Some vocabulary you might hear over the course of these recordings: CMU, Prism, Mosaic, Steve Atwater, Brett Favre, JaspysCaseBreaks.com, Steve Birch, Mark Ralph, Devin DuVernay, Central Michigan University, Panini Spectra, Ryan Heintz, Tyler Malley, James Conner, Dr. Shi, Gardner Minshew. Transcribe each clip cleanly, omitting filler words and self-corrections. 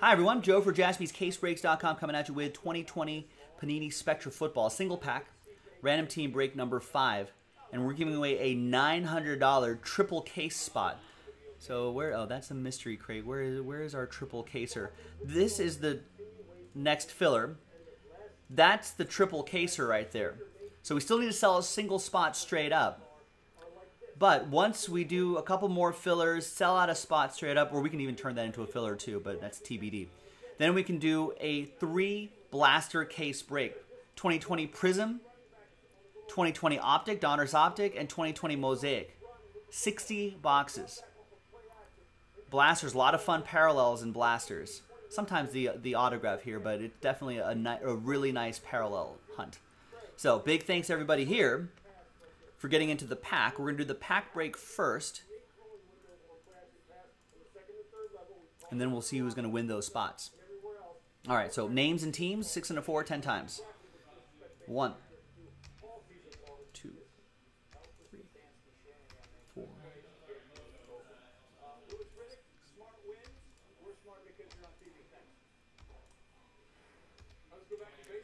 Hi everyone, Joe for JaspysCaseBreaks.com coming at you with 2020 Panini Spectra Football single pack, random team break number 5, and we're giving away a $900 triple case spot. So oh, that's a mystery crate. Where is our triple caser? This is the next filler. That's the triple caser right there. So we still need to sell a single spot straight up. But once we do a couple more fillers, sell out a spot straight up, or we can even turn that into a filler too, but that's TBD. Then we can do a 3 blaster case break. 2020 Prism, 2020 Optic, Donner's Optic, and 2020 Mosaic. 60 boxes. Blasters, a lot of fun parallels in blasters. Sometimes the autograph here, but it's definitely a really nice parallel hunt. So big thanks everybody here for getting into the pack. We're gonna do the pack break first, and then we'll see who's gonna win those spots. All right, so names and teams, 6 and a 4, 10 times. 1, 2, 3, 4.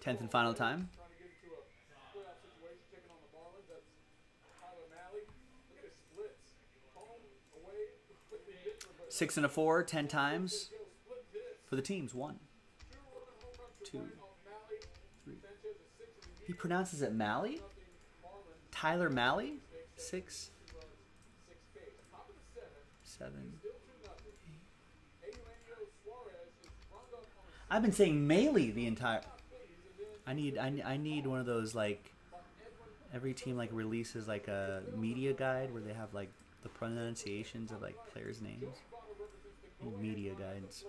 Tenth and final time. Six and a four, 10 times for the teams. 1, 2, 3. He pronounces it Malley? Tyler Malley? 6, 7, 8. I've been saying Maley the entire... I need one of those, like, every team like releases like a media guide where they have like the pronunciations of like players' names. Media guides.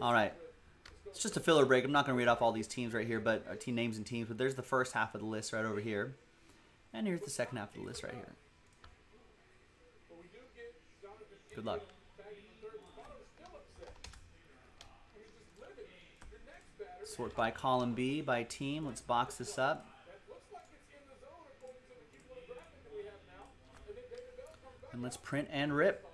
All right, it's just a filler break. I'm not going to read off all these teams right here, but team names and teams. But there's the first half of the list right over here, and here's the second half of the list right here. Good luck. Sort by column B, by team. Let's box this up. And let's print and rip.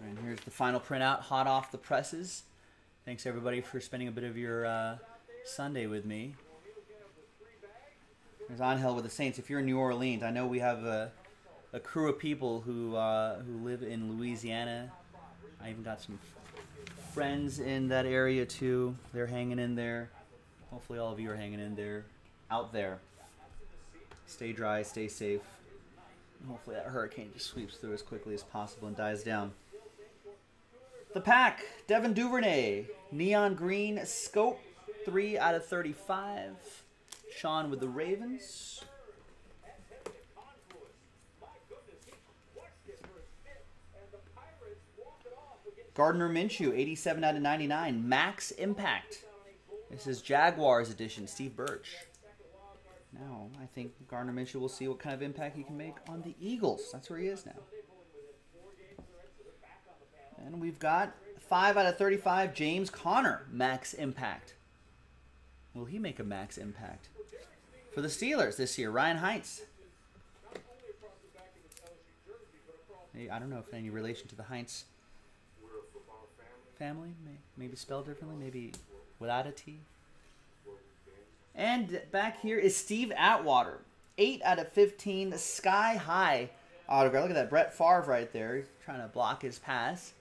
And here's the final printout, hot off the presses. Thanks everybody for spending a bit of your Sunday with me. There's Angel with the Saints. If you're in New Orleans, I know we have a crew of people who live in Louisiana. I even got some friends in that area too. They're hanging in there. Hopefully all of you are hanging in there. Out there. Stay dry, stay safe. And hopefully that hurricane just sweeps through as quickly as possible and dies down. The pack, Devin DuVernay. Neon green scope, 3 out of 35. Sean with the Ravens. Gardner Minshew, 87 out of 99. Max Impact. This is Jaguars edition, Steve Birch. Now, I think Gardner Minshew will see what kind of impact he can make on the Eagles. That's where he is now. And we've got 5 out of 35, James Conner, Max Impact. Will he make a Max Impact? For the Steelers this year, Ryan Heintz. I don't know if any relation to the Heintz family. Maybe spelled differently. Maybe without a T. And back here is Steve Atwater. 8 out of 15. Sky high autograph. Look at that. Brett Favre right there. He's trying to block his pass.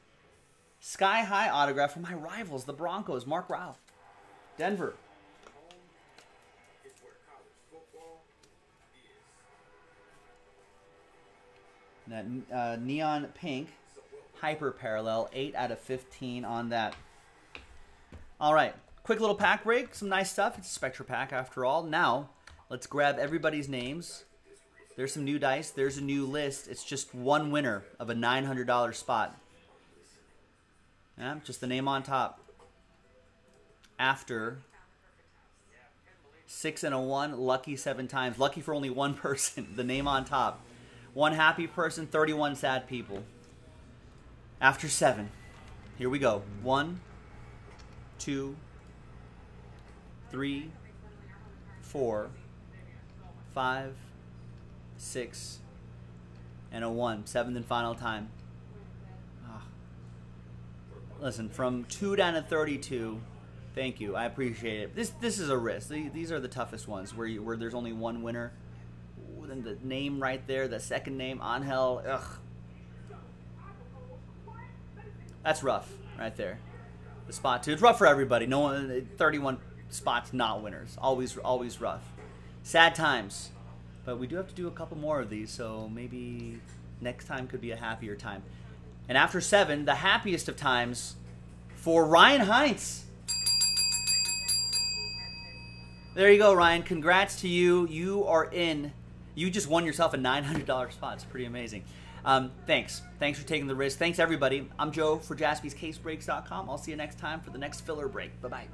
Sky high autograph for my rivals, the Broncos. Mark Ralph. Denver. That neon pink hyper parallel, 8 out of 15 on that. All right, quick little pack break, some nice stuff. It's a Spectra pack after all. Now, let's grab everybody's names. There's some new dice. There's a new list. It's just one winner of a $900 spot. Yeah, just the name on top. After 6 and a 1. Lucky 7 times. Lucky for only one person. The name on top. One happy person, 31 sad people. After 7. Here we go. 1, 2, 3, 4, 5, 6, and a 1. 7th and final time. Oh. Listen, from 2 down to 32, thank you. I appreciate it. This is a risk. These are the toughest ones where there's only one winner. Ooh, then the name right there, the second name, Angel. Ugh. That's rough right there. The spot too. It's rough for everybody. No one, 31 spots not winners. Always rough. Sad times. But we do have to do a couple more of these, so maybe next time could be a happier time. And after 7, the happiest of times for Ryan Heintz. There you go, Ryan. Congrats to you. You are in. You just won yourself a $900 spot. It's pretty amazing. Thanks. Thanks for taking the risk. Thanks, everybody. I'm Joe for JaspysCaseBreaks.com. I'll see you next time for the next filler break. Bye-bye.